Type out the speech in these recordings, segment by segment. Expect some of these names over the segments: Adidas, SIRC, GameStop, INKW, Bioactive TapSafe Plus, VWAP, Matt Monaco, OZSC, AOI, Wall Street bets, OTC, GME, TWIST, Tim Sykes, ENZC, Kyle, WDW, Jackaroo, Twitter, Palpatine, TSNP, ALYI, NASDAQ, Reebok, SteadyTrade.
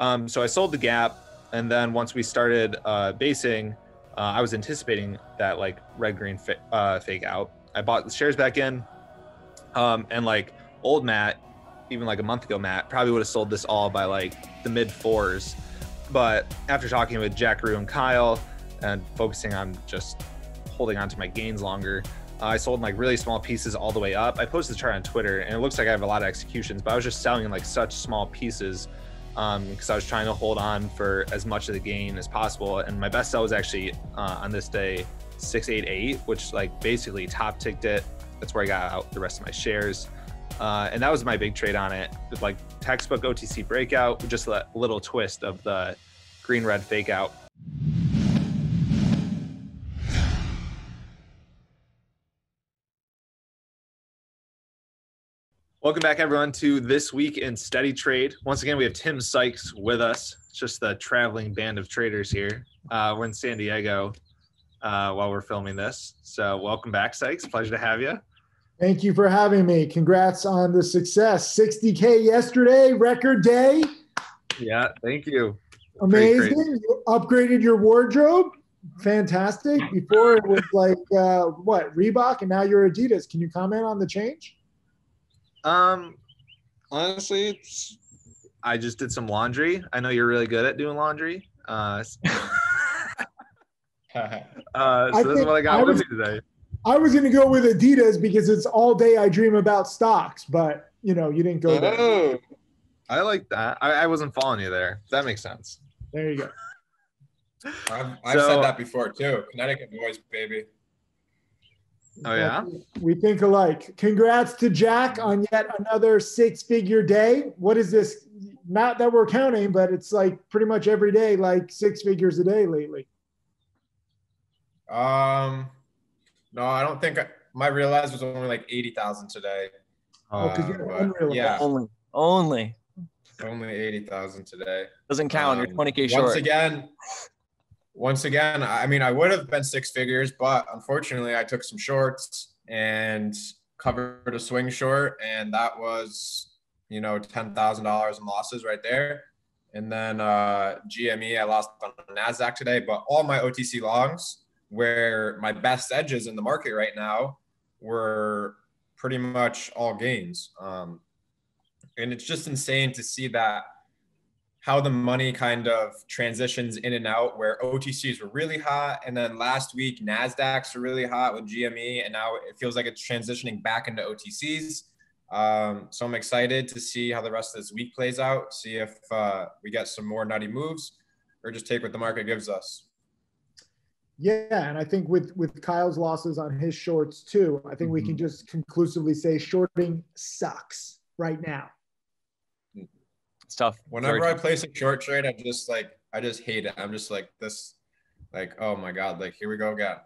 So I sold the gap, and then once we started basing, I was anticipating that like red-green fake out. I bought the shares back in, and like old Matt, even like a month ago, Matt probably would have sold this all by like the mid-4s. But after talking with Jackaroo and Kyle and focusing on just holding on to my gains longer, I sold in like really small pieces all the way up. I posted the chart on Twitter, and it looks like I have a lot of executions, but I was just selling in like such small pieces because I was trying to hold on for as much of the gain as possible. And my best sell was actually on this day 688, which like basically top ticked it. That's where I got out the rest of my shares. And that was my big trade on it. With like textbook OTC breakout, just a little twist of the green red fake out. Welcome back, everyone, to This Week in Steady Trade. Once again, we have Tim Sykes with us. It's just the traveling band of traders here. We're in San Diego while we're filming this. So welcome back, Sykes. Pleasure to have you. Thank you for having me. Congrats on the success. 60K yesterday, record day. Yeah, thank you. Amazing. You upgraded your wardrobe. Fantastic. Before it was like, what, Reebok, and now you're Adidas. Can you comment on the change? Honestly, I just did some laundry. I know you're really good at doing laundry. So this is what I got with me today. I was going to go with Adidas because it's all day I dream about stocks, but you know, you didn't go there. I like that. I wasn't following you there. That makes sense. There you go. I've said that before too. Connecticut boys, baby. Oh yeah, we think alike. Congrats to Jack on yet another six-figure day. What is this? Not that we're counting, but it's like pretty much every day, like six figures a day lately. No, I don't think my realized was only like 80,000 today. Oh, because you're unrealized. Yeah, only 80,000 today. Doesn't count. You're 20K short. Once again, I mean, I would have been six figures, but unfortunately I took some shorts and covered a swing short, and that was, you know, $10,000 in losses right there. And then GME, I lost on NASDAQ today, but all my OTC longs, where my best edges in the market right now, were pretty much all gains. And it's just insane to see that, how the money kind of transitions in and out, where OTCs were really hot, and then last week NASDAQs were really hot with GME, and now it feels like it's transitioning back into OTCs. So I'm excited to see how the rest of this week plays out, see if we get some more nutty moves or just take what the market gives us. Yeah, and I think with Kyle's losses on his shorts too, I think we can just conclusively say shorting sucks right now. It's tough. Whenever I place a short trade, I just hate it. I'm just like this, like, oh my God, like here we go again.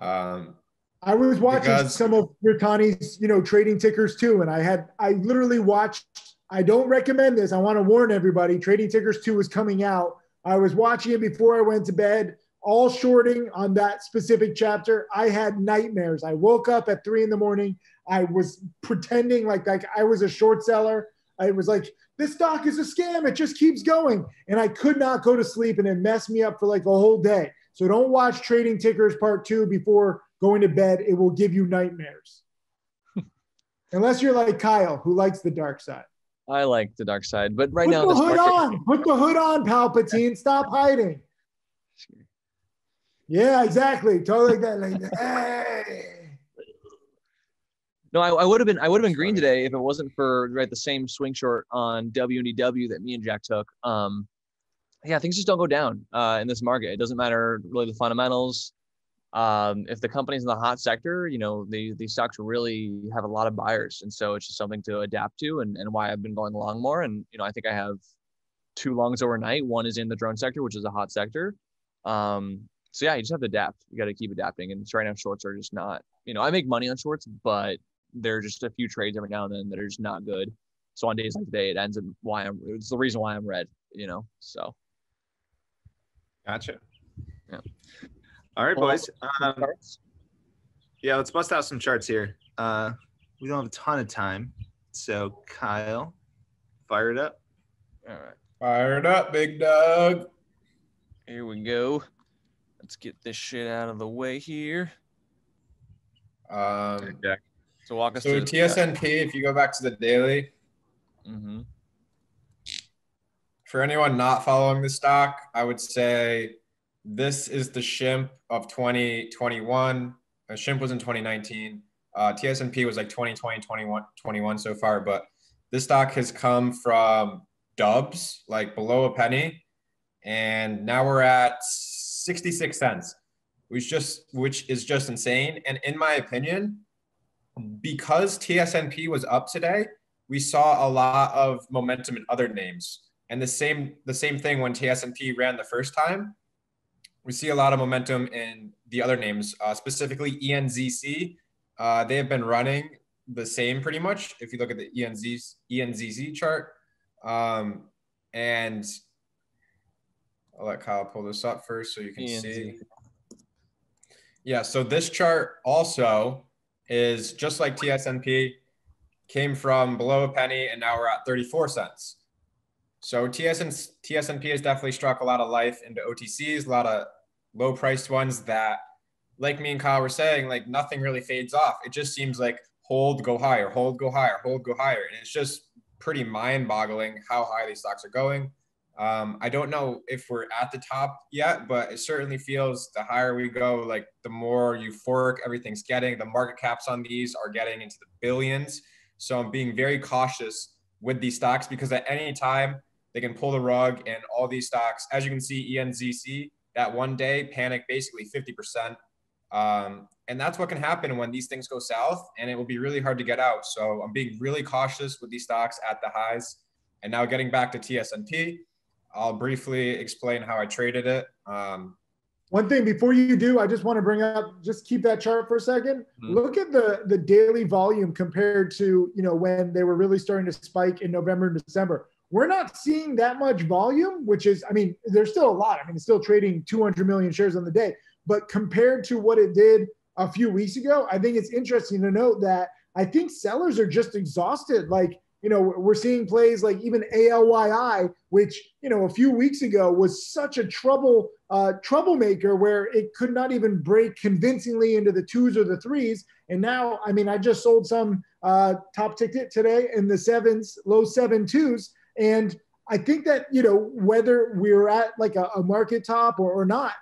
I was watching some of Yurtani's, you know, trading tickers too. And I literally watched, I don't recommend this. I want to warn everybody, Trading Tickers 2 was coming out. I was watching it before I went to bed, all shorting on that specific chapter. I had nightmares. I woke up at 3 in the morning. I was pretending like I was a short seller. I was like, this stock is a scam. It just keeps going. And I could not go to sleep, and it messed me up for like a whole day. So don't watch Trading Tickers Part 2 before going to bed. It will give you nightmares. Unless you're like Kyle, who likes the dark side. I like the dark side, but right now— Put the hood on. Put the hood on, Palpatine. Stop hiding. Yeah, exactly. Totally like that. Hey. No, I would have been green today if it wasn't for the same swing short on WDW that me and Jack took. Yeah, things just don't go down in this market. It doesn't matter really the fundamentals. If the company's in the hot sector, you know, these stocks really have a lot of buyers, and so it's just something to adapt to, and why I've been going long more. And you know, I think I have 2 longs overnight. One is in the drone sector, which is a hot sector. So yeah, you just have to adapt. You got to keep adapting. And right now, shorts are just not. You know, I make money on shorts, but there are just a few trades every now and then that are just not good. So on days like today, it ends up it's the reason why I'm red, you know, so. Gotcha. Yeah. All right, boys. Yeah, let's bust out some charts here. We don't have a ton of time. So Kyle, fire it up. All right. Fire it up, Big Doug. Here we go. Let's get this shit out of the way here. So walk us through TSNP. If you go back to the daily, for anyone not following the stock, I would say this is the shimp of 2021. Shimp was in 2019. TSNP was like 2020, 21 so far, but this stock has come from dubs, like below a penny, and now we're at 66 cents, which is just insane. And in my opinion, because TSNP was up today, we saw a lot of momentum in other names. And the same thing when TSNP ran the first time, we see a lot of momentum in the other names, specifically ENZC. They have been running the same pretty much, if you look at the ENZC chart. And I'll let Kyle pull this up first so you can see. Yeah, so this chart also is just like TSNP, came from below a penny, and now we're at 34 cents. So TSNP has definitely struck a lot of life into OTCs, a lot of low-priced ones that, like me and Kyle were saying, like nothing really fades off. It just seems like hold, go higher, hold, go higher, hold, go higher. And it's just pretty mind-boggling how high these stocks are going. I don't know if we're at the top yet, but it certainly feels the higher we go, like the more euphoric everything's getting. The market caps on these are getting into the billions. So I'm being very cautious with these stocks because at any time they can pull the rug, and all these stocks, as you can see, ENZC, that one day panic basically 50%. And that's what can happen when these things go south, and it will be really hard to get out. So I'm being really cautious with these stocks at the highs. And now getting back to TSNP, I'll briefly explain how I traded it. One thing before you do, I just want to bring up, just keep that chart for a second. Look at the daily volume compared to, you know, when they were really starting to spike in November and December. We're not seeing that much volume, which is, I mean, there's still a lot. I mean, it's still trading 200 million shares on the day. But compared to what it did a few weeks ago, I think it's interesting to note that I think sellers are just exhausted. Like, you know, we're seeing plays like even ALYI, which, you know, a few weeks ago was such a troublemaker where it could not even break convincingly into the 2s or the 3s. And now, I mean, I just sold some top ticket today in the 7s, low 7.2s. And I think that, you know, whether we're at like a market top or not,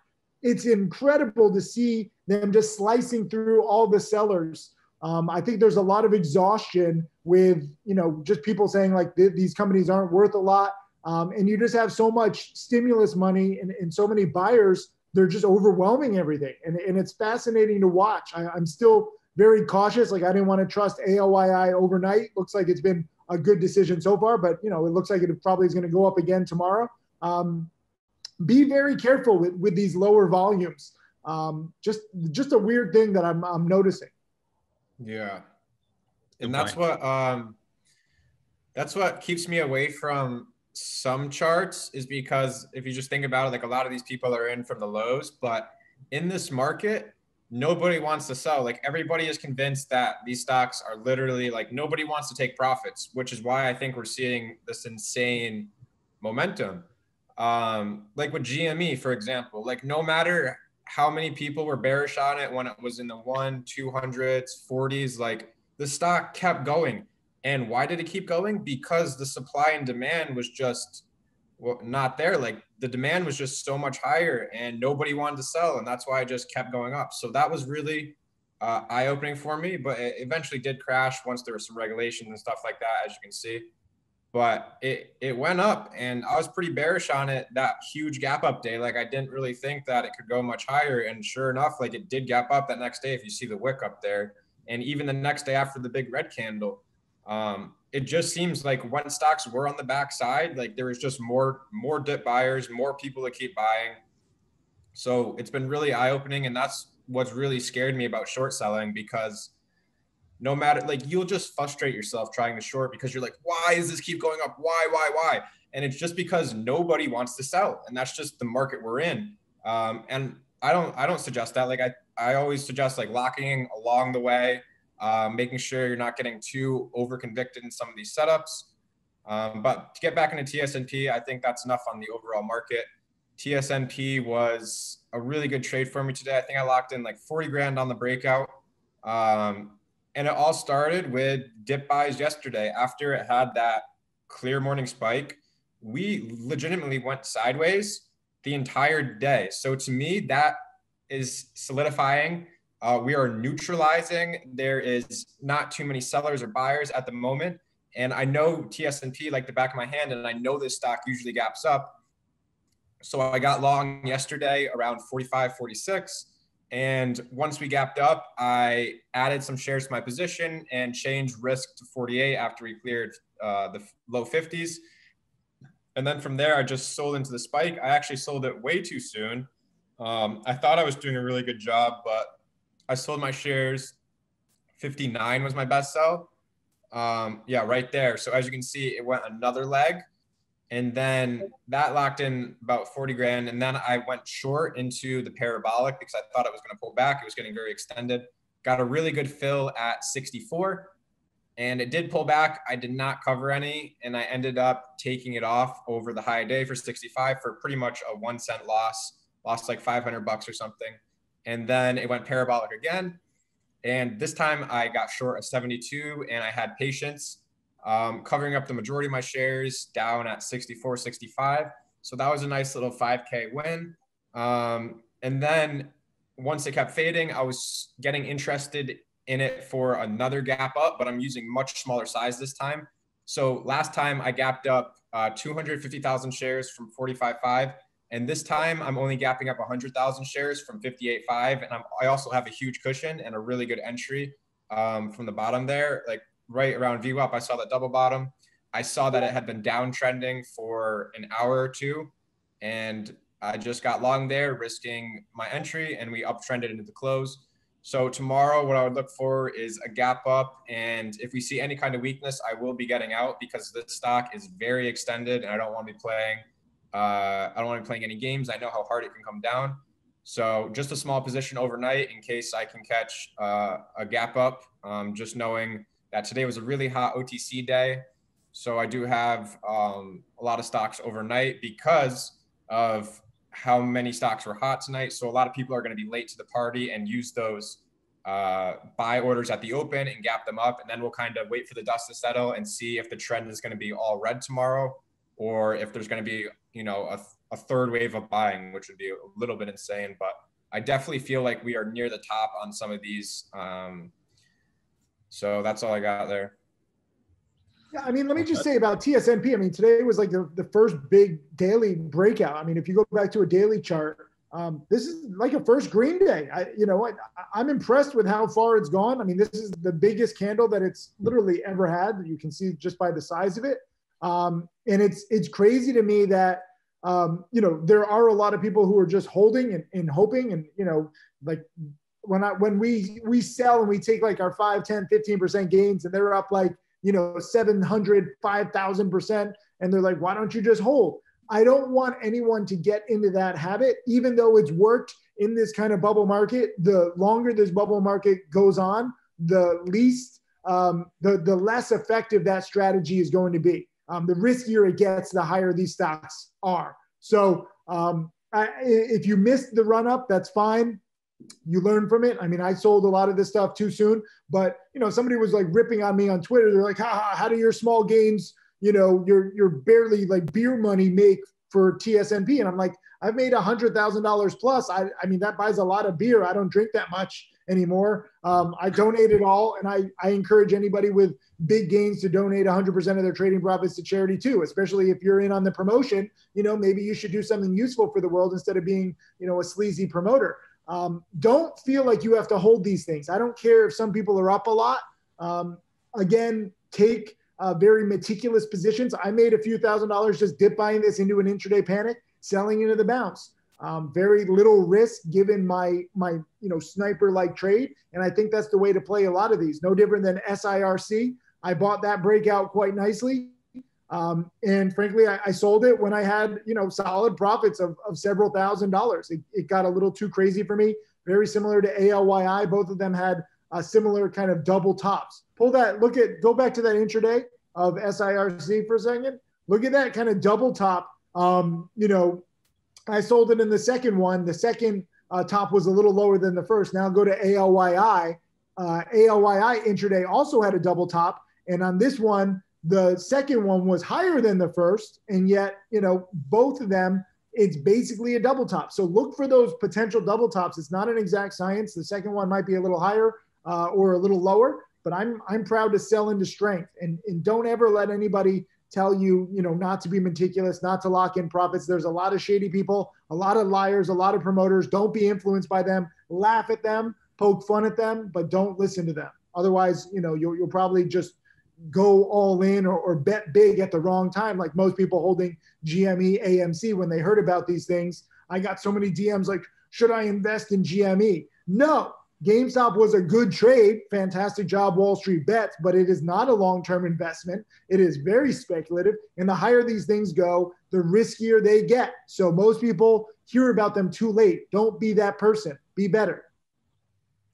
it's incredible to see them just slicing through all the sellers. I think there's a lot of exhaustion with, you know, just people saying like these companies aren't worth a lot. And you just have so much stimulus money and so many buyers, they're just overwhelming everything. And it's fascinating to watch. I'm still very cautious. Like I didn't want to trust ALYI overnight. Looks like it's been a good decision so far, but you know, it looks like it probably is going to go up again tomorrow. Be very careful with these lower volumes. Just a weird thing that I'm noticing. Yeah. And that's what keeps me away from some charts, is because if you just think about it, like a lot of these people are in from the lows, but in this market, nobody wants to sell. Like everybody is convinced that these stocks are literally like nobody wants to take profits, which is why I think we're seeing this insane momentum. Like with GME, for example, like no matter how many people were bearish on it when it was in the 100, 200s, 40s, like the stock kept going. And why did it keep going? Because the supply and demand was just not there. Like the demand was just so much higher and nobody wanted to sell. And that's why it just kept going up. So that was really eye-opening for me, but it eventually did crash once there was some regulations and stuff like that, as you can see. But it went up, and I was pretty bearish on it that huge gap up day. Like I didn't really think that it could go much higher. And sure enough, like it did gap up that next day if you see the wick up there. And even the next day after the big red candle, it just seems like when stocks were on the backside, like there was just more dip buyers, more people to keep buying. So it's been really eye-opening, and that's what's really scared me about short selling, because no matter, like you'll just frustrate yourself trying to short because you're like, why is this keep going up? Why? And it's just because nobody wants to sell. And that's just the market we're in. And I don't suggest that. Like I always suggest like locking along the way, making sure you're not getting too overconvicted in some of these setups. But to get back into TSNP, I think that's enough on the overall market. TSNP was a really good trade for me today. I think I locked in like 40 grand on the breakout. And it all started with dip buys yesterday. After it had that clear morning spike, we legitimately went sideways the entire day. So to me, that is solidifying. We are neutralizing. There is not too many sellers or buyers at the moment. And I know TSNP like the back of my hand, and I know this stock usually gaps up. So I got long yesterday around 45, 46. And once we gapped up, I added some shares to my position and changed risk to 48 after we cleared the low 50s. And then from there, I just sold into the spike. I actually sold it way too soon. I thought I was doing a really good job, but I sold my shares. 59 was my best sell. Yeah, right there. So as you can see, it went another leg. And then that locked in about 40 grand. And then I went short into the parabolic because I thought it was going to pull back. It was getting very extended. Got a really good fill at 64. And it did pull back. I did not cover any. And I ended up taking it off over the high day for 65 for pretty much a 1 cent loss. Lost like 500 bucks or something. And then it went parabolic again. And this time I got short of 72 and I had patience. Covering up the majority of my shares down at 64, 65. So that was a nice little 5K win. And then once it kept fading, I was getting interested in it for another gap up, but I'm using much smaller size this time. So last time I gapped up 250,000 shares from 45.5. And this time I'm only gapping up 100,000 shares from 58.5. And I also have a huge cushion and a really good entry from the bottom there. Like, right around VWAP, I saw that double bottom. I saw that it had been downtrending for an hour or two, and I just got long there, risking my entry, and we uptrended into the close. So tomorrow, what I would look for is a gap up, and if we see any kind of weakness, I will be getting out because this stock is very extended, and I don't want to be playing. I don't want to be playing any games. I know how hard it can come down. So just a small position overnight in case I can catch a gap up. Just knowing that today was a really hot OTC day. So I do have a lot of stocks overnight because of how many stocks were hot tonight. So a lot of people are going to be late to the party and use those buy orders at the open and gap them up. And then we'll kind of wait for the dust to settle and see if the trend is going to be all red tomorrow, or if there's going to be, you know, a third wave of buying, which would be a little bit insane. But I definitely feel like we are near the top on some of these. So that's all I got there. Yeah, I mean, let me just say about TSNP. I mean, today was like the first big daily breakout. I mean, if you go back to a daily chart, this is like a first green day. I'm impressed with how far it's gone. I mean, this is the biggest candle that it's literally ever had. You can see just by the size of it. And it's crazy to me that, you know, there are a lot of people who are just holding and hoping and, you know, like, when we sell and we take like our 5, 10, 15% gains and they're up like, you know, 700, 5,000%. And they're like, why don't you just hold? I don't want anyone to get into that habit, even though it's worked in this kind of bubble market. The longer this bubble market goes on, the least, the less effective that strategy is going to be. The riskier it gets, the higher these stocks are. So if you missed the run up, that's fine. You learn from it. I mean, I sold a lot of this stuff too soon, but you know, somebody was like ripping on me on Twitter. They're like, haha, how do your small gains, you know, you're barely like beer money make for TSNP? And I'm like, I've made $100,000 plus. I mean, that buys a lot of beer. I don't drink that much anymore. I donate it all. And I encourage anybody with big gains to donate 100% of their trading profits to charity too, especially if you're in on the promotion. You know, maybe you should do something useful for the world instead of being, you know, a sleazy promoter. Don't feel like you have to hold these things. I don't care if some people are up a lot. Again, take very meticulous positions. I made a few $1,000 just dip buying this into an intraday panic, selling into the bounce. Very little risk given my you know, sniper-like trade. And I think that's the way to play a lot of these. No different than SIRC. I bought that breakout quite nicely. And frankly, I sold it when I had, you know, solid profits of several $1,000. It got a little too crazy for me. Very similar to ALYI. Both of them had similar kind of double tops. Go back to that intraday. of SIRC for a second. Look at that kind of double top. You know, I sold it in the second one. The second top was a little lower than the first. Now go to ALYI. ALYI intraday also had a double top. And on this one, the second one was higher than the first. And yet, you know, both of them, it's basically a double top. So look for those potential double tops. It's not an exact science. The second one might be a little higher or a little lower, but I'm proud to sell into strength. And don't ever let anybody tell you, you know, not to be meticulous, not to lock in profits. There's a lot of shady people, a lot of liars, a lot of promoters. Don't be influenced by them. Laugh at them, poke fun at them, but don't listen to them. Otherwise, you know, you'll probably just go all in or bet big at the wrong time. Like most people holding GME, AMC, when they heard about these things, I got so many DMs like, should I invest in GME? No, GameStop was a good trade. Fantastic job, Wall Street Bets, but it is not a long-term investment. It is very speculative. And the higher these things go, the riskier they get. So most people hear about them too late. Don't be that person, be better.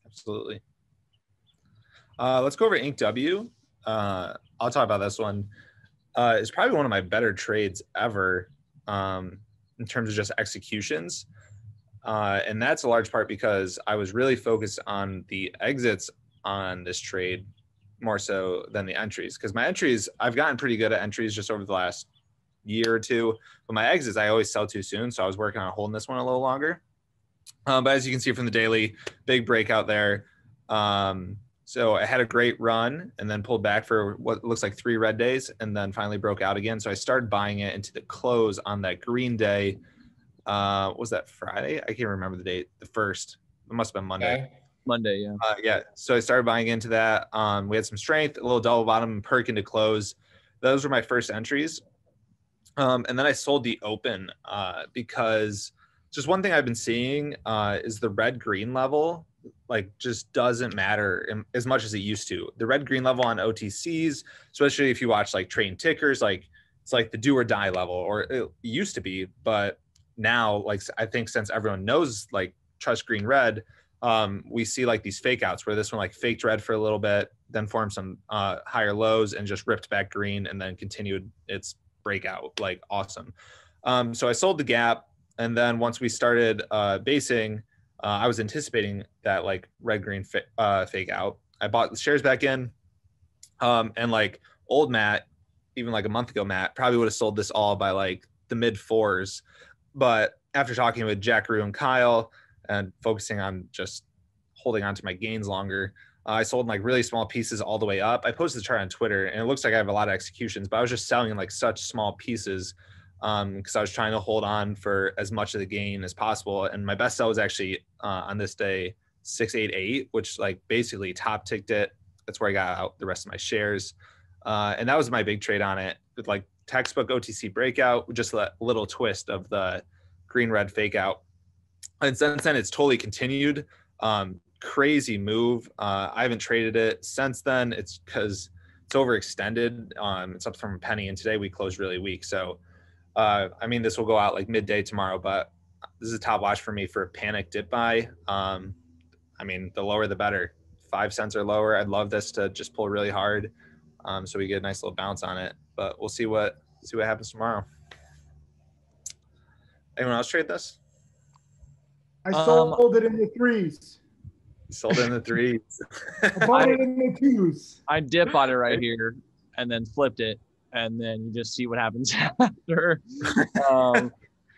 Absolutely. Let's go over INKW. I'll talk about this one. It's probably one of my better trades ever in terms of just executions. And that's a large part because I was really focused on the exits on this trade more so than the entries. Because my entries, I've gotten pretty good at entries just over the last year or two. But my exits, I always sell too soon. So I was working on holding this one a little longer. But as you can see from the daily, big breakout there. So I had a great run and then pulled back for what looks like 3 red days and then finally broke out again. So I started buying it into the close on that green day. Was that Friday? I can't remember the date. The first. It must have been Monday. Okay. Monday, yeah. Yeah. So I started buying into that. We had some strength, a little double bottom perk into close. Those were my first entries. And then I sold the open because just one thing I've been seeing is the red-green level. Like just doesn't matter as much as it used to. The red green level on OTCs, especially if you watch like train tickers, like it's like the do or die level, or it used to be, but now like I think since everyone knows like trust green red, we see like these fake outs where this one like faked red for a little bit, then formed some higher lows and just ripped back green and then continued its breakout. Like awesome. So I sold the gap, and then once we started basing, I was anticipating that like red green fake out. I bought the shares back in, and like old Matt, even like a month ago, Matt probably would have sold this all by like the mid-4s. But after talking with Jackaroo and Kyle and focusing on just holding on to my gains longer, I sold in like really small pieces all the way up. I posted the chart on Twitter, and it looks like I have a lot of executions, but I was just selling in like such small pieces. Because I was trying to hold on for as much of the gain as possible. And my best sell was actually on this day, 688, which like basically top ticked it. That's where I got out the rest of my shares. And that was my big trade on it with like textbook OTC breakout, just a little twist of the green red fake out. And since then it's totally continued. Crazy move. I haven't traded it since then. It's because it's overextended. It's up from a penny, and today we closed really weak. So I mean, this will go out like midday tomorrow, but this is a top watch for me for a panic dip buy. I mean, the lower, the better. 5 cents or lower. I'd love this to just pull really hard. So we get a nice little bounce on it, but we'll see what happens tomorrow. Anyone else trade this? I sold it in the 3s. Sold it in the 3s. I bought it in the 2s. I dip on it right here and then flipped it. And then you just see what happens after. I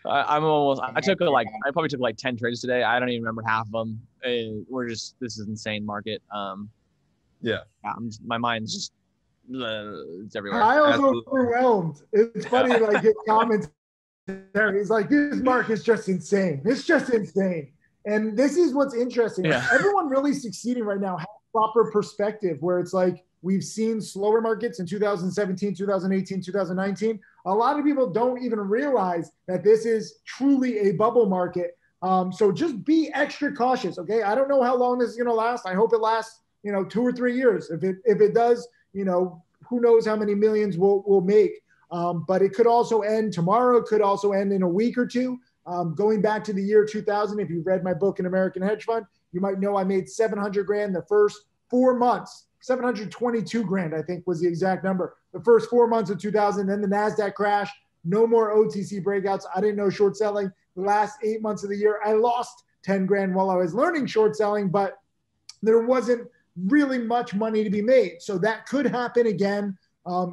probably took like 10 trades today. I don't even remember half of them. This is insane market. Yeah. My mind's just, it's everywhere. Kyle's overwhelmed. It's funny, like his comments there, he's like, this market's just insane. It's just insane. And this is what's interesting. Yeah. Everyone really succeeding right now has proper perspective where it's like, we've seen slower markets in 2017, 2018, 2019. A lot of people don't even realize that this is truly a bubble market. So just be extra cautious, okay? I don't know how long this is gonna last. I hope it lasts, 2 or 3 years. If it does, who knows how many millions we'll make. But it could also end tomorrow. It could also end in a week or two. Going back to the year 2000, if you've read my book, An American Hedge Fund, you might know I made 700 grand the first 4 months. 722 grand, I think was the exact number. the first 4 months of 2000, then the NASDAQ crash, no more OTC breakouts. I didn't know short selling the last 8 months of the year. I lost 10 grand while I was learning short selling, but there wasn't really much money to be made. So that could happen again.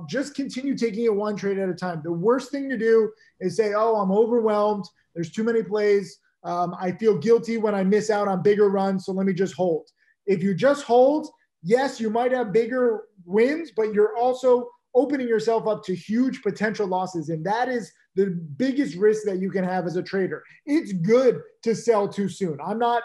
Just continue taking it one trade at a time. The worst thing to do is say, oh, I'm overwhelmed. There's too many plays. I feel guilty when I miss out on bigger runs. So let me just hold. If you just hold, yes, you might have bigger wins, but you're also opening yourself up to huge potential losses. And that is the biggest risk that you can have as a trader. It's good to sell too soon. I'm not,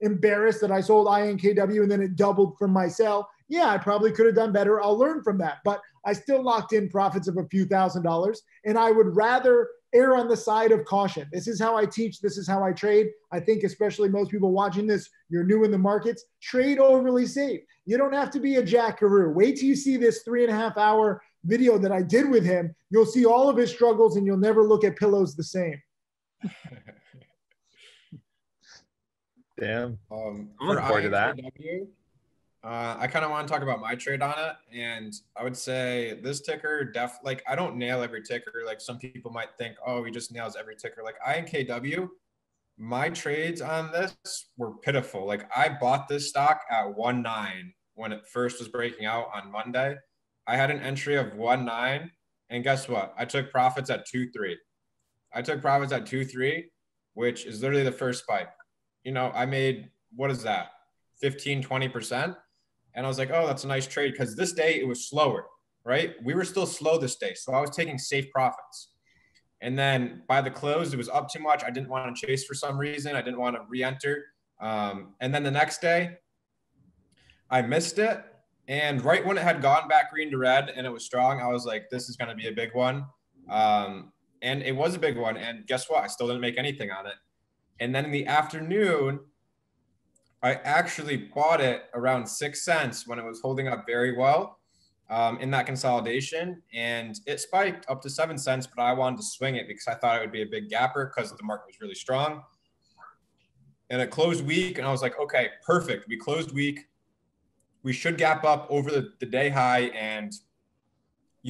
embarrassed that I sold INKW and then it doubled from my sell. Yeah, I probably could have done better. I'll learn from that. But I still locked in profits of a few $1,000s. And I would rather err on the side of caution. This is how I teach. This is how I trade. I think especially most people watching this, you're new in the markets, trade overly safe. You don't have to be a Jackaroo. Wait till you see this 3.5-hour video that I did with him. You'll see all of his struggles and you'll never look at pillows the same. Damn. Looking forward to that. I kind of want to talk about my trade on it, and I would say this ticker, I don't nail every ticker. Like some people might think, oh, he just nails every ticker. Like INKW, my trades on this were pitiful. Like I bought this stock at 1.9 when it first was breaking out on Monday. I had an entry of 1.9, and guess what? I took profits at 2.3. I took profits at 2.3, which is literally the first spike. I made, what is that? 15, 20%. And I was like, oh, that's a nice trade, because this day it was slower, right? We were still slow this day. So I was taking safe profits. And then by the close, it was up too much. I didn't want to chase for some reason. I didn't want to re-enter. And then the next day, I missed it. And right when it had gone back green to red and it was strong, I was like, this is going to be a big one. And it was a big one. And guess what? I still didn't make anything on it. And then in the afternoon, I actually bought it around 6 cents when it was holding up very well in that consolidation, and it spiked up to 7 cents, but I wanted to swing it because I thought it would be a big gapper because the market was really strong. And it closed weak, and I was like, okay, perfect. We closed weak. We should gap up over the day high and,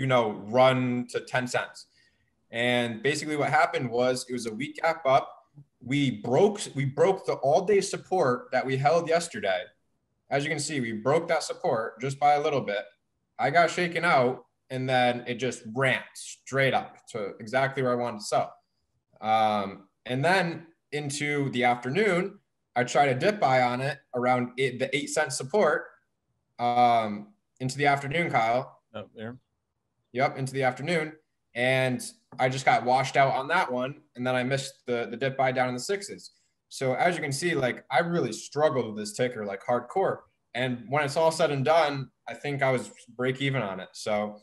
run to 10 cents. And basically what happened was it was a weak gap up. We broke the all-day support that we held yesterday. As you can see, we broke that support just by a little bit. I got shaken out, and then it just ramped straight up to exactly where I wanted to sell. And then into the afternoon, I tried a dip buy on it around the 8 cent support into the afternoon, Kyle. Up there. Yep, into the afternoon. And I just got washed out on that one. And then I missed the dip buy down in the sixes. So as you can see, I really struggled with this ticker, hardcore. And when it's all said and done, I think I was break even on it. So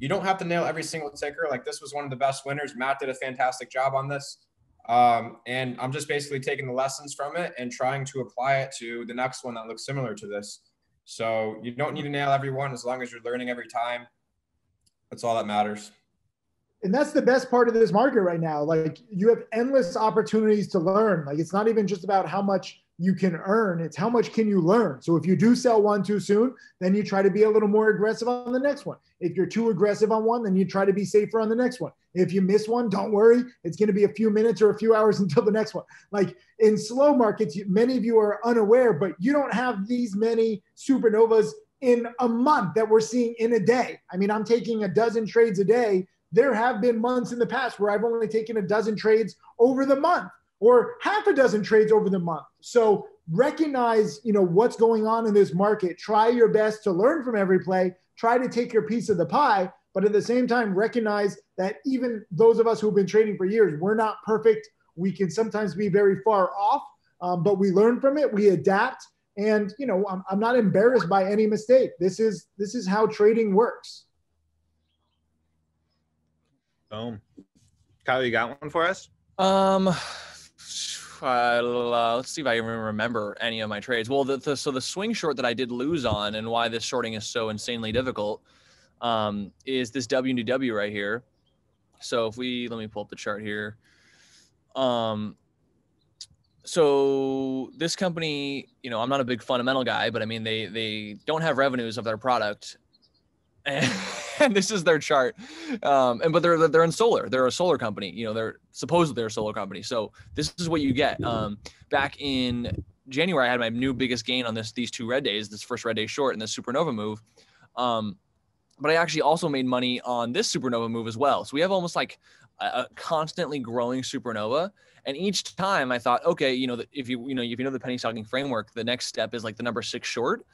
you don't have to nail every single ticker. This was one of the best winners. Matt did a fantastic job on this. And I'm just basically taking the lessons from it and trying to apply it to the next one that looks similar to this. So you don't need to nail every one as long as you're learning every time. That's all that matters. And that's the best part of this market right now. You have endless opportunities to learn. It's not even just about how much you can earn. It's how much can you learn. So if you do sell one too soon, then you try to be a little more aggressive on the next one. If you're too aggressive on one, then you try to be safer on the next one. If you miss one, don't worry. It's going to be a few minutes or a few hours until the next one. In slow markets, many of you are unaware, but you don't have these many supernovas in a month that we're seeing in a day. I mean, I'm taking a dozen trades a day. There have been months in the past where I've only taken a dozen trades over the month or half a dozen trades over the month. So recognize, what's going on in this market. Try your best to learn from every play. Try to take your piece of the pie, but at the same time, recognize that even those of us who've been trading for years, we're not perfect. We can sometimes be very far off, but we learn from it. We adapt. And, I'm not embarrassed by any mistake. This is how trading works. Boom. Kyle, you got one for us? Let's see if I even remember any of my trades. Well, so the swing short that I did lose on, and why this shorting is so insanely difficult, is this WDW right here. So let me pull up the chart here. So this company, I'm not a big fundamental guy, but I mean, they don't have revenues of their product. and this is their chart. And but they're in solar. They're a solar company. You know, they're supposedly they're a solar company. So this is what you get. Back in January, I had my new biggest gain on these two red days. This first red day short and this supernova move. But I actually also made money on this supernova move as well. So we have almost like a constantly growing supernova. And each time I thought, okay, you know, if you know the penny stocking framework, the next step is like the number six short.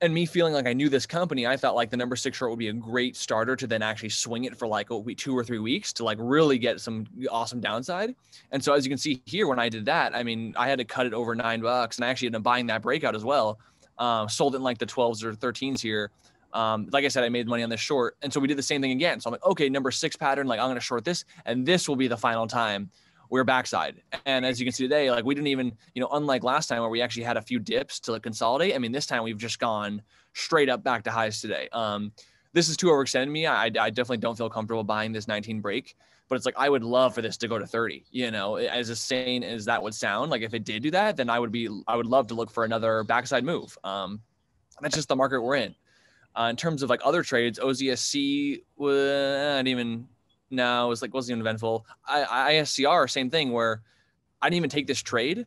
And me feeling like I knew this company, I thought like the number six short would be a great starter to then actually swing it for like a week, 2 or 3 weeks to like really get some awesome downside. And so as you can see here, when I did that, I mean, I had to cut it over $9 and I actually ended up buying that breakout as well. Sold it in like the 12s or 13s here. Like I said, I made money on this short. And so we did the same thing again. So I'm like, okay, number six pattern, like I'm going to short this and this will be the final time we're backside. And as you can see today, like we didn't even, you know, unlike last time where we actually had a few dips to like consolidate. I mean, this time we've just gone straight up back to highs today. This is too overextended me. I definitely don't feel comfortable buying this 19 break, but it's like, I would love for this to go to 30, you know, as insane as that would sound. Like if it did do that, then I would love to look for another backside move. That's just the market we're in. In terms of like other trades, OZSC, wasn't even eventful. ISCR, same thing where I didn't even take this trade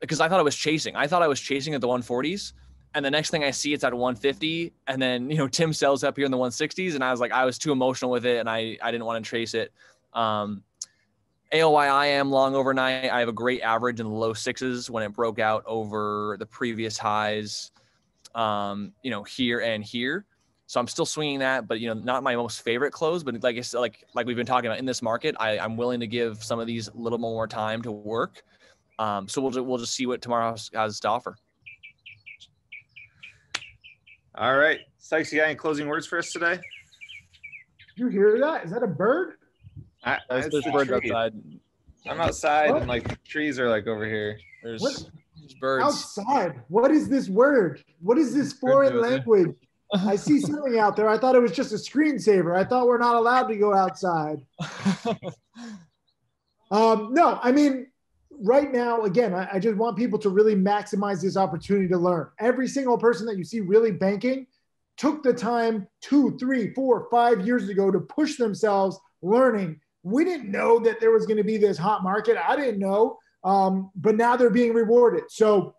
because I thought I was chasing. I thought I was chasing at the 140s. And the next thing I see, it's at 150. And then, you know, Tim sells up here in the 160s. And I was like, I was too emotional with it. And I didn't want to chase it. AOI, I am long overnight. I have a great average in the low sixes when it broke out over the previous highs. You know, here and here. So I'm still swinging that, but you know, not my most favorite close, but like I said, like we've been talking about in this market, I'm willing to give some of these a little more time to work. So we'll just see what tomorrow has to offer. All right. Sykes, you got any closing words for us today? You hear that? Is that a bird? There's birds outside. I'm outside and like trees are like over here. There's birds. Outside. What is this word? What is this foreign language? I see something out there. I thought it was just a screensaver. I thought we're not allowed to go outside. No, I mean, right now, again, I just want people to really maximize this opportunity to learn. Every single person that you see really banking took the time 2, 3, 4, 5 years ago to push themselves learning. We didn't know that there was going to be this hot market. I didn't know. But now they're being rewarded. So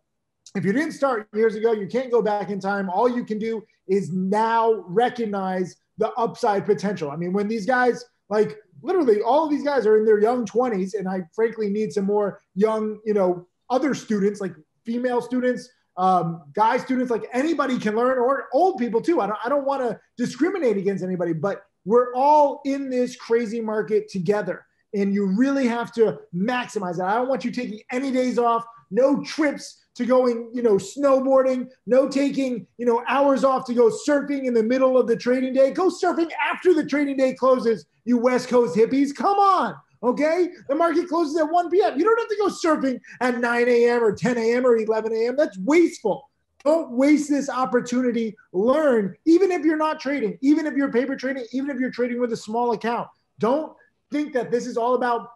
if you didn't start years ago, you can't go back in time. All you can do is now recognize the upside potential. I mean, when these guys, like literally all of these guys are in their young 20s, and I frankly need some more young, you know, other students, like female students, guy students, like anybody can learn, or old people too. I don't want to discriminate against anybody, but we're all in this crazy market together. And you really have to maximize that. I don't want you taking any days off, no trips to going, you know, snowboarding, no taking, you know, hours off to go surfing in the middle of the trading day. Go surfing after the trading day closes, you West Coast hippies. Come on, okay? The market closes at 1 p.m. You don't have to go surfing at 9 a.m. or 10 a.m. or 11 a.m. That's wasteful. Don't waste this opportunity. Learn, even if you're not trading, even if you're paper trading, even if you're trading with a small account. Don't think that this is all about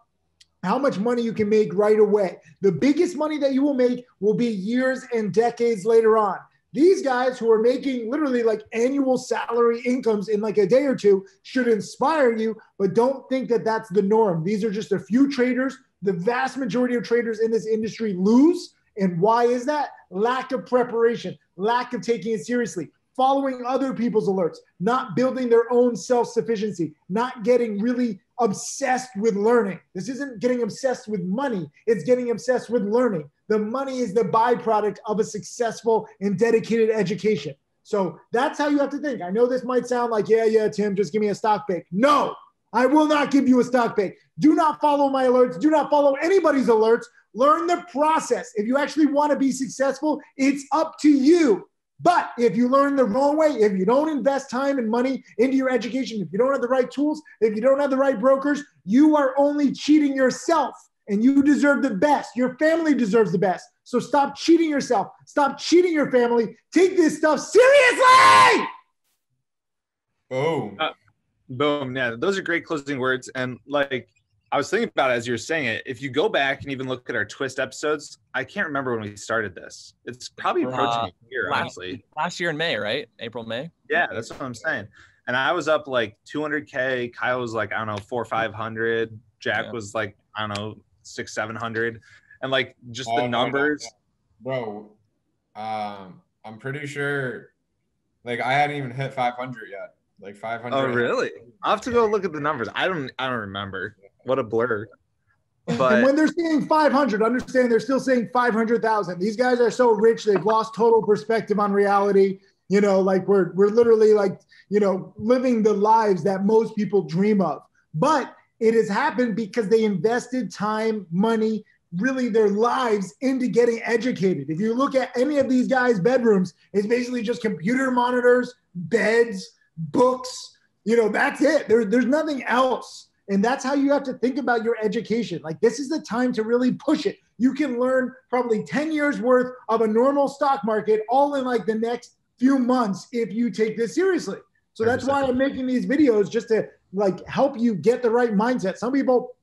how much money you can make right away. The biggest money that you will make will be years and decades later on. These guys who are making literally like annual salary incomes in like a day or two should inspire you, but don't think that that's the norm. These are just a few traders. The vast majority of traders in this industry lose. And why is that? Lack of preparation, lack of taking it seriously, following other people's alerts, not building their own self-sufficiency, not getting really obsessed with learning. This isn't getting obsessed with money. It's getting obsessed with learning. The money is the byproduct of a successful and dedicated education. So that's how you have to think. I know this might sound like, yeah, Tim, just give me a stock pick. No, I will not give you a stock pick. Do not follow my alerts. Do not follow anybody's alerts. Learn the process. If you actually want to be successful, it's up to you. But if you learn the wrong way, if you don't invest time and money into your education, if you don't have the right tools, if you don't have the right brokers, you are only cheating yourself, and you deserve the best. Your family deserves the best. So stop cheating yourself. Stop cheating your family. Take this stuff seriously. Boom. Boom. Yeah, those are great closing words. And like I was thinking about it as you were saying it, if you go back and even look at our Twist episodes, I can't remember when we started this. It's probably approaching a year, honestly. Last year in May, right? April, May? Yeah, that's what I'm saying. And I was up like 200K. Kyle was like, I don't know, 400 or 500. Jack was like, I don't know, 600 or 700. And like just the numbers. Bro, I'm pretty sure like I hadn't even hit 500 yet. Like 500. Oh, really? I'll have to go look at the numbers. I don't remember. What a blur. But and when they're saying 500, understand they're still saying 500,000. These guys are so rich, they've lost total perspective on reality. You know, like we're literally like, you know, living the lives that most people dream of. But it has happened because they invested time, money, really their lives into getting educated. If you look at any of these guys' bedrooms, it's basically just computer monitors, beds, books. You know, that's it. There's nothing else. And that's how you have to think about your education. Like, this is the time to really push it. You can learn probably 10 years worth of a normal stock market all in like the next few months if you take this seriously. So that's why I'm making these videos, just to like help you get the right mindset. Some people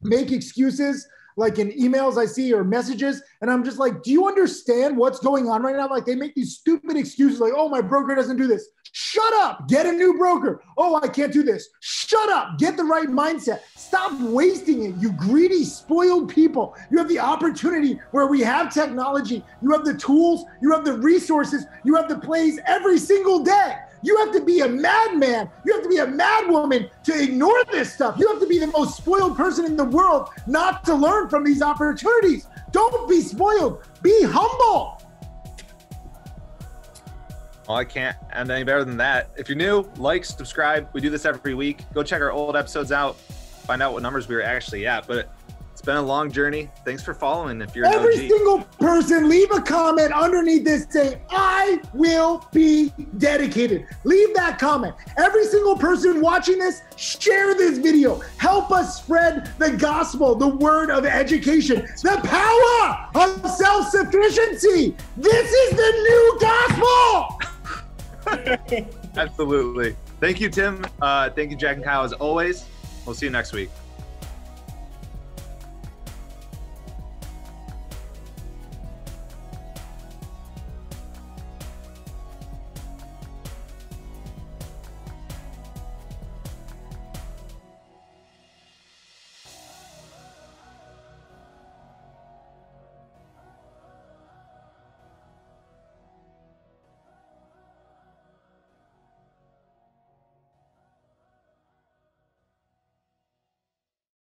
make excuses like in emails I see or messages, and I'm just like, do you understand what's going on right now? Like, they make these stupid excuses like, oh, my broker doesn't do this. Shut up, get a new broker. Oh, I can't do this. Shut up, get the right mindset. Stop wasting it, you greedy, spoiled people. You have the opportunity where we have technology. You have the tools, you have the resources, you have the plays every single day. You have to be a madman. You have to be a madwoman to ignore this stuff. You have to be the most spoiled person in the world not to learn from these opportunities. Don't be spoiled. Be humble. Well, I can't end any better than that. If you're new, like, subscribe. We do this every week. Go check our old episodes out. Find out what numbers we were actually at. But it's been a long journey. Thanks for following. If you're every single person, leave a comment underneath this saying, I will be dedicated. Leave that comment. Every single person watching this, share this video. Help us spread the gospel, the word of education, the power of self-sufficiency. This is the new gospel. Absolutely. Thank you, Tim. Thank you, Jack and Kyle, as always. We'll see you next week.